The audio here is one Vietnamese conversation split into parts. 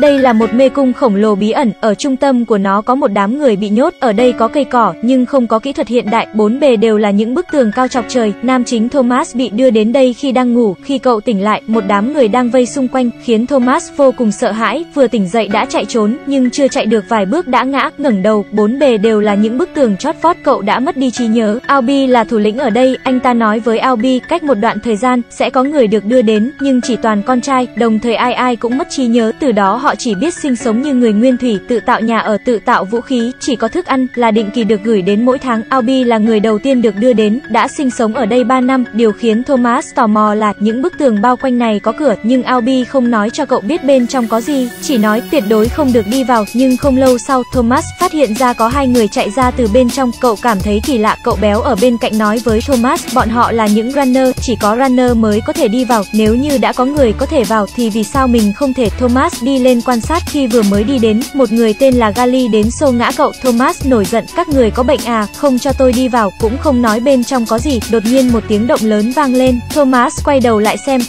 Đây là một mê cung khổng lồ bí ẩn, ở trung tâm của nó có một đám người bị nhốt, ở đây có cây cỏ nhưng không có kỹ thuật hiện đại, bốn bề đều là những bức tường cao chọc trời. Nam chính Thomas bị đưa đến đây khi đang ngủ, khi cậu tỉnh lại, một đám người đang vây xung quanh, khiến Thomas vô cùng sợ hãi, vừa tỉnh dậy đã chạy trốn, nhưng chưa chạy được vài bước đã ngã, ngẩng đầu, bốn bề đều là những bức tường chót vót, cậu đã mất đi trí nhớ. Alby là thủ lĩnh ở đây, anh ta nói với Alby cách một đoạn thời gian sẽ có người được đưa đến, nhưng chỉ toàn con trai, đồng thời ai ai cũng mất trí nhớ, từ đó họ chỉ biết sinh sống như người nguyên thủy, tự tạo nhà ở, tự tạo vũ khí, chỉ có thức ăn là định kỳ được gửi đến mỗi tháng. Alby là người đầu tiên được đưa đến, đã sinh sống ở đây 3 năm. Điều khiến Thomas tò mò là những bức tường bao quanh này có cửa, nhưng Alby không nói cho cậu biết bên trong có gì, chỉ nói tuyệt đối không được đi vào. Nhưng không lâu sau, Thomas phát hiện ra có hai người chạy ra từ bên trong, cậu cảm thấy kỳ lạ. Cậu béo ở bên cạnh nói với Thomas, bọn họ là những runner, chỉ có runner mới có thể đi vào, nếu như đã có người có thể vào thì vì sao mình không thể. Thomas đi lên quan sát, khi vừa mới đi đến, một người tên là Gally đến xô ngã cậu. Thomas nổi giận, các người có bệnh à, không cho tôi đi vào, cũng không nói bên trong có gì. Đột nhiên một tiếng động lớn vang lên, Thomas quay đầu lại xem.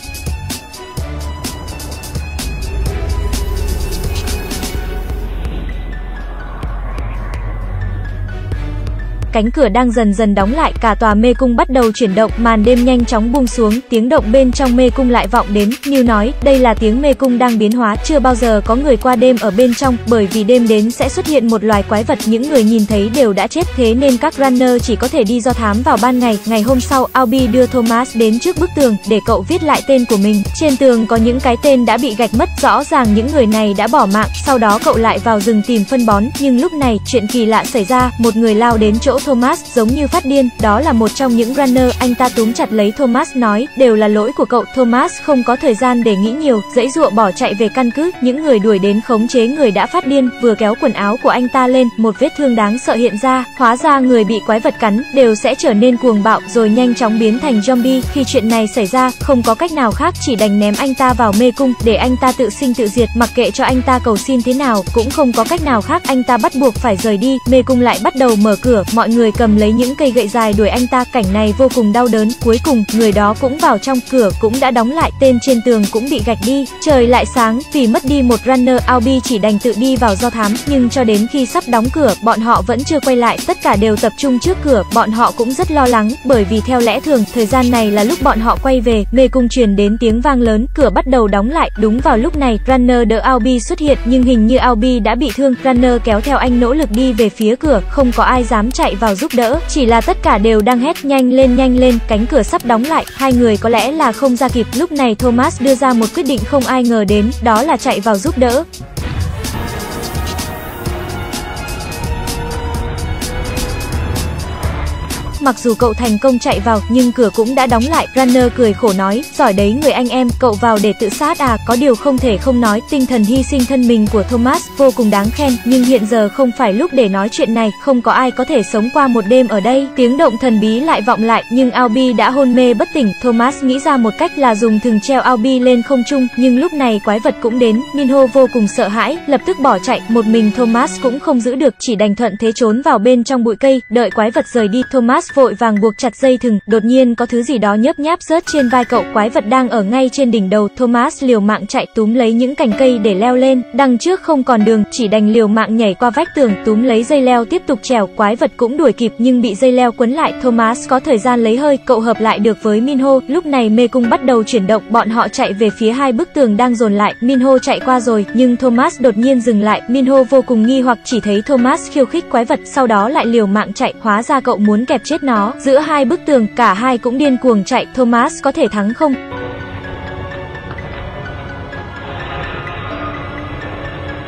Cánh cửa đang dần dần đóng lại, cả tòa mê cung bắt đầu chuyển động, màn đêm nhanh chóng buông xuống, tiếng động bên trong mê cung lại vọng đến. Như nói, đây là tiếng mê cung đang biến hóa, chưa bao giờ có người qua đêm ở bên trong, bởi vì đêm đến sẽ xuất hiện một loài quái vật, những người nhìn thấy đều đã chết, thế nên các runner chỉ có thể đi do thám vào ban ngày. Ngày hôm sau, Alby đưa Thomas đến trước bức tường, để cậu viết lại tên của mình. Trên tường có những cái tên đã bị gạch mất, rõ ràng những người này đã bỏ mạng. Sau đó cậu lại vào rừng tìm phân bón, nhưng lúc này, chuyện kỳ lạ xảy ra, một người lao đến chỗ Thomas giống như phát điên, đó là một trong những runner, anh ta túm chặt lấy Thomas nói, đều là lỗi của cậu. Thomas không có thời gian để nghĩ nhiều, giãy giụa bỏ chạy về căn cứ, những người đuổi đến khống chế người đã phát điên, vừa kéo quần áo của anh ta lên, một vết thương đáng sợ hiện ra, hóa ra người bị quái vật cắn, đều sẽ trở nên cuồng bạo, rồi nhanh chóng biến thành zombie. Khi chuyện này xảy ra, không có cách nào khác, chỉ đành ném anh ta vào mê cung, để anh ta tự sinh tự diệt, mặc kệ cho anh ta cầu xin thế nào, cũng không có cách nào khác, anh ta bắt buộc phải rời đi. Mê cung lại bắt đầu mở cửa, mọi người cầm lấy những cây gậy dài đuổi anh ta, cảnh này vô cùng đau đớn. Cuối cùng, người đó cũng vào trong, cửa cũng đã đóng lại, tên trên tường cũng bị gạch đi. Trời lại sáng, vì mất đi một runner, Alby chỉ đành tự đi vào do thám, nhưng cho đến khi sắp đóng cửa, bọn họ vẫn chưa quay lại, tất cả đều tập trung trước cửa, bọn họ cũng rất lo lắng, bởi vì theo lẽ thường, thời gian này là lúc bọn họ quay về. Mê cung truyền đến tiếng vang lớn, cửa bắt đầu đóng lại, đúng vào lúc này, runner đỡ Alby xuất hiện, nhưng hình như Alby đã bị thương, runner kéo theo anh nỗ lực đi về phía cửa, không có ai dám chạy vào giúp đỡ, chỉ là tất cả đều đang hét nhanh lên nhanh lên, cánh cửa sắp đóng lại, hai người có lẽ là không ra kịp. Lúc này Thomas đưa ra một quyết định không ai ngờ đến, đó là chạy vào giúp đỡ. Mặc dù cậu thành công chạy vào, nhưng cửa cũng đã đóng lại, runner cười khổ nói, giỏi đấy người anh em, cậu vào để tự sát à. Có điều không thể không nói, tinh thần hy sinh thân mình của Thomas vô cùng đáng khen, nhưng hiện giờ không phải lúc để nói chuyện này, không có ai có thể sống qua một đêm ở đây. Tiếng động thần bí lại vọng lại, nhưng Alby đã hôn mê bất tỉnh, Thomas nghĩ ra một cách là dùng thừng treo Alby lên không trung, nhưng lúc này quái vật cũng đến, Minho vô cùng sợ hãi, lập tức bỏ chạy, một mình Thomas cũng không giữ được, chỉ đành thuận thế trốn vào bên trong bụi cây, đợi quái vật rời đi. Thomas vội vàng buộc chặt dây thừng, đột nhiên có thứ gì đó nhấp nháp rớt trên vai cậu, quái vật đang ở ngay trên đỉnh đầu. Thomas liều mạng chạy, túm lấy những cành cây để leo lên, đằng trước không còn đường, chỉ đành liều mạng nhảy qua vách tường, túm lấy dây leo tiếp tục trèo, quái vật cũng đuổi kịp nhưng bị dây leo quấn lại. Thomas có thời gian lấy hơi, cậu hợp lại được với Minho. Lúc này mê cung bắt đầu chuyển động, bọn họ chạy về phía hai bức tường đang dồn lại, Minho chạy qua rồi nhưng Thomas đột nhiên dừng lại, Minho vô cùng nghi hoặc, chỉ thấy Thomas khiêu khích quái vật, sau đó lại liều mạng chạy, hóa ra cậu muốn kẹp chết nó. Giữa hai bức tường, cả hai cũng điên cuồng chạy, Thomas có thể thắng không?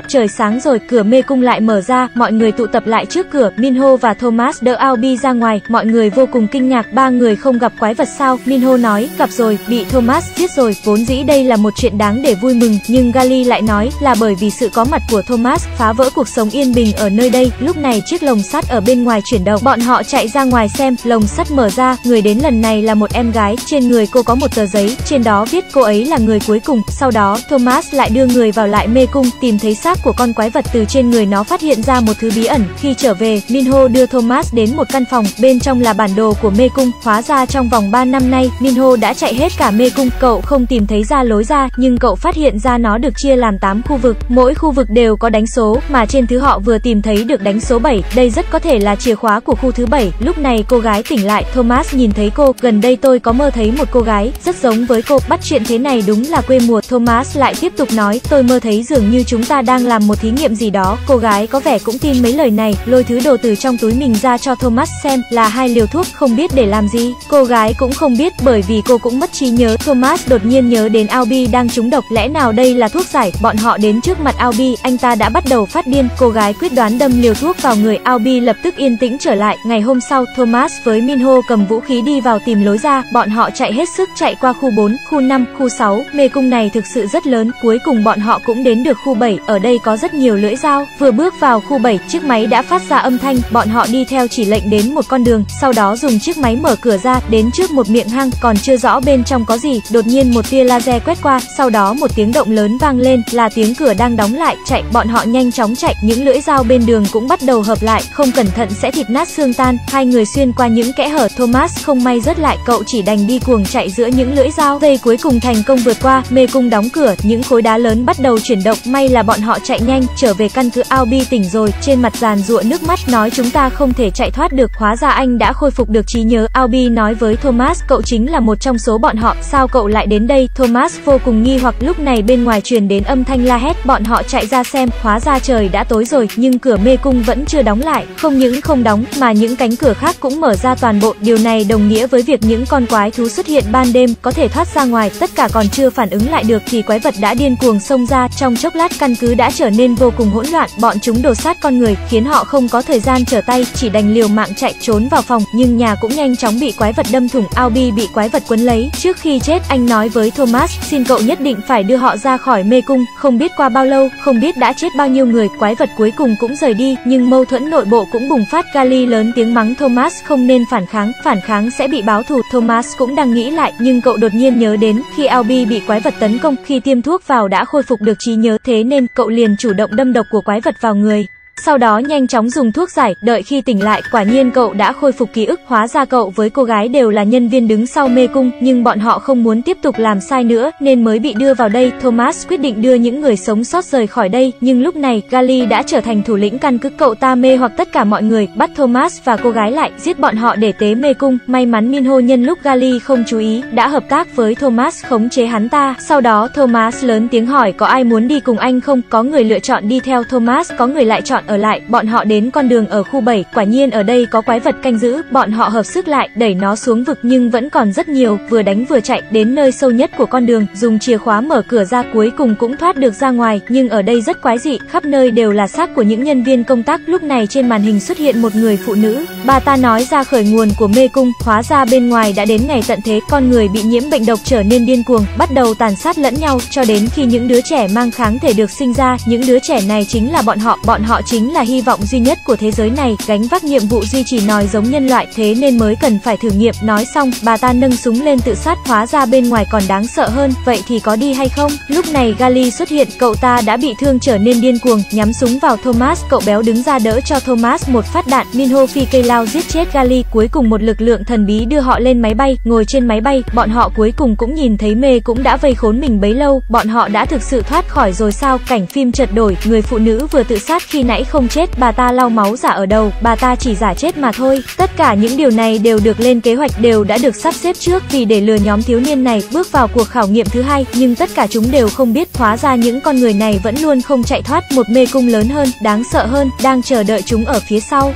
Trời sáng rồi, cửa mê cung lại mở ra, mọi người tụ tập lại trước cửa, Minho và Thomas đỡ Alby ra ngoài, mọi người vô cùng kinh ngạc, ba người không gặp quái vật sao? Minho nói, gặp rồi, bị Thomas giết rồi, vốn dĩ đây là một chuyện đáng để vui mừng, nhưng Gally lại nói, là bởi vì sự có mặt của Thomas, phá vỡ cuộc sống yên bình ở nơi đây. Lúc này chiếc lồng sắt ở bên ngoài chuyển động, bọn họ chạy ra ngoài xem, lồng sắt mở ra, người đến lần này là một em gái, trên người cô có một tờ giấy, trên đó viết cô ấy là người cuối cùng, sau đó Thomas lại đưa người vào lại mê cung, tìm thấy xác giác của con quái vật từ trên người nó phát hiện ra một thứ bí ẩn. Khi trở về, Minho đưa Thomas đến một căn phòng, bên trong là bản đồ của mê cung. Hóa ra trong vòng 3 năm nay, Minho đã chạy hết cả mê cung, cậu không tìm thấy ra lối ra, nhưng cậu phát hiện ra nó được chia làm 8 khu vực, mỗi khu vực đều có đánh số, mà trên thứ họ vừa tìm thấy được đánh số 7, đây rất có thể là chìa khóa của khu thứ 7. Lúc này cô gái tỉnh lại, Thomas nhìn thấy cô, gần đây tôi có mơ thấy một cô gái, rất giống với cô, bắt chuyện thế này đúng là quê mùa. Thomas lại tiếp tục nói, tôi mơ thấy dường như chúng ta đang làm một thí nghiệm gì đó. Cô gái có vẻ cũng tin mấy lời này, lôi thứ đồ từ trong túi mình ra cho Thomas xem, là 2 liều thuốc, không biết để làm gì. Cô gái cũng không biết bởi vì cô cũng mất trí nhớ. Thomas đột nhiên nhớ đến Alby đang trúng độc, lẽ nào đây là thuốc giải? Bọn họ đến trước mặt Alby, anh ta đã bắt đầu phát điên. Cô gái quyết đoán đâm liều thuốc vào người, Alby lập tức yên tĩnh trở lại. Ngày hôm sau, Thomas với Minho cầm vũ khí đi vào tìm lối ra, bọn họ chạy hết sức chạy qua khu 4, khu 5, khu 6, mê cung này thực sự rất lớn. Cuối cùng bọn họ cũng đến được khu 7, ở đây có rất nhiều lưỡi dao. Vừa bước vào khu 7, chiếc máy đã phát ra âm thanh, bọn họ đi theo chỉ lệnh đến một con đường, sau đó dùng chiếc máy mở cửa ra, đến trước một miệng hang, còn chưa rõ bên trong có gì, đột nhiên một tia laser quét qua, sau đó một tiếng động lớn vang lên, là tiếng cửa đang đóng lại. Chạy, bọn họ nhanh chóng chạy, những lưỡi dao bên đường cũng bắt đầu hợp lại, không cẩn thận sẽ thịt nát xương tan. Hai người xuyên qua những kẽ hở, Thomas không may rớt lại, cậu chỉ đành đi cuồng chạy giữa những lưỡi dao. Dây cuối cùng thành công vượt qua, mê cung đóng cửa, những khối đá lớn bắt đầu chuyển động, may là bọn họ chạy nhanh. Trở về căn cứ, Alby tỉnh rồi, trên mặt giàn giụa nước mắt, nói chúng ta không thể chạy thoát được, hóa ra anh đã khôi phục được trí nhớ. Alby nói với Thomas, cậu chính là một trong số bọn họ, sao cậu lại đến đây? Thomas vô cùng nghi hoặc. Lúc này bên ngoài truyền đến âm thanh la hét, bọn họ chạy ra xem, hóa ra trời đã tối rồi, nhưng cửa mê cung vẫn chưa đóng lại, không những không đóng mà những cánh cửa khác cũng mở ra toàn bộ. Điều này đồng nghĩa với việc những con quái thú xuất hiện ban đêm có thể thoát ra ngoài. Tất cả còn chưa phản ứng lại được thì quái vật đã điên cuồng xông ra, trong chốc lát căn cứ đã trở nên vô cùng hỗn loạn, bọn chúng đồ sát con người, khiến họ không có thời gian trở tay, chỉ đành liều mạng chạy trốn vào phòng, nhưng nhà cũng nhanh chóng bị quái vật đâm thủng. Alby bị quái vật quấn lấy, trước khi chết anh nói với Thomas, xin cậu nhất định phải đưa họ ra khỏi mê cung. Không biết qua bao lâu, không biết đã chết bao nhiêu người, quái vật cuối cùng cũng rời đi, nhưng mâu thuẫn nội bộ cũng bùng phát. Gally lớn tiếng mắng Thomas không nên phản kháng sẽ bị báo thù. Thomas cũng đang nghĩ lại, nhưng cậu đột nhiên nhớ đến khi Alby bị quái vật tấn công, khi tiêm thuốc vào đã khôi phục được trí nhớ, thế nên cậu liền chủ động đâm độc của quái vật vào người. Sau đó nhanh chóng dùng thuốc giải, đợi khi tỉnh lại, quả nhiên cậu đã khôi phục ký ức. Hóa ra cậu với cô gái đều là nhân viên đứng sau mê cung, nhưng bọn họ không muốn tiếp tục làm sai nữa nên mới bị đưa vào đây. Thomas quyết định đưa những người sống sót rời khỏi đây, nhưng lúc này Gally đã trở thành thủ lĩnh căn cứ, cậu ta mê hoặc tất cả mọi người, bắt Thomas và cô gái lại, giết bọn họ để tế mê cung. May mắn Minho nhân lúc Gally không chú ý đã hợp tác với Thomas khống chế hắn ta. Sau đó Thomas lớn tiếng hỏi có ai muốn đi cùng anh không, có người lựa chọn đi theo Thomas, có người lại chọn ở lại. Bọn họ đến con đường ở khu 7, quả nhiên ở đây có quái vật canh giữ, bọn họ hợp sức lại, đẩy nó xuống vực nhưng vẫn còn rất nhiều, vừa đánh vừa chạy, đến nơi sâu nhất của con đường, dùng chìa khóa mở cửa ra, cuối cùng cũng thoát được ra ngoài, nhưng ở đây rất quái dị, khắp nơi đều là xác của những nhân viên công tác. Lúc này trên màn hình xuất hiện một người phụ nữ, bà ta nói ra khởi nguồn của mê cung, hóa ra bên ngoài đã đến ngày tận thế, con người bị nhiễm bệnh độc trở nên điên cuồng, bắt đầu tàn sát lẫn nhau, cho đến khi những đứa trẻ mang kháng thể được sinh ra, những đứa trẻ này chính là bọn họ chính là hy vọng duy nhất của thế giới này, gánh vác nhiệm vụ duy trì nòi giống nhân loại, thế nên mới cần phải thử nghiệm. Nói xong, bà ta nâng súng lên tự sát, hóa ra bên ngoài còn đáng sợ hơn, vậy thì có đi hay không? Lúc này Gally xuất hiện, cậu ta đã bị thương trở nên điên cuồng, nhắm súng vào Thomas, cậu béo đứng ra đỡ cho Thomas một phát đạn, Minho phi cây lao giết chết Gally, cuối cùng một lực lượng thần bí đưa họ lên máy bay, ngồi trên máy bay, bọn họ cuối cùng cũng nhìn thấy mê cũng đã vây khốn mình bấy lâu, bọn họ đã thực sự thoát khỏi rồi sao? Cảnh phim chợt đổi, người phụ nữ vừa tự sát khi nãy không chết, bà ta lau máu giả ở đầu, bà ta chỉ giả chết mà thôi. Tất cả những điều này đều được lên kế hoạch, đều đã được sắp xếp trước, vì để lừa nhóm thiếu niên này bước vào cuộc khảo nghiệm thứ hai, nhưng tất cả chúng đều không biết, hóa ra những con người này vẫn luôn không chạy thoát, một mê cung lớn hơn, đáng sợ hơn đang chờ đợi chúng ở phía sau.